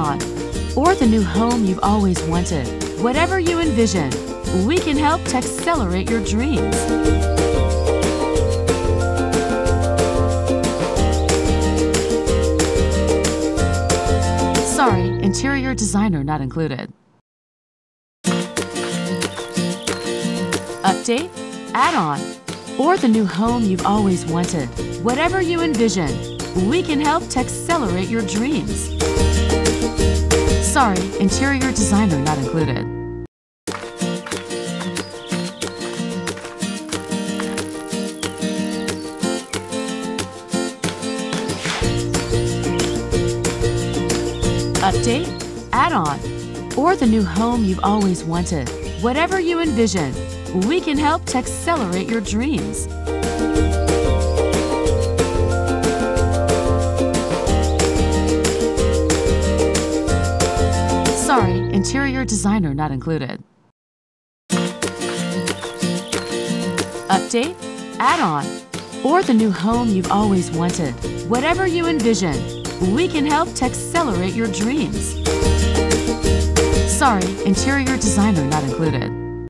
on, or the new home you've always wanted. Whatever you envision, we can help to accelerate your dreams. Sorry, interior designer not included. Update, add-on, or the new home you've always wanted. Whatever you envision, we can help to accelerate your dreams. Sorry, interior designer not included. Update, add-on, or the new home you've always wanted. Whatever you envision, we can help to accelerate your dreams. Sorry, interior designer not included. Update, add-on, or the new home you've always wanted. Whatever you envision, we can help to accelerate your dreams. Sorry, interior designer not included.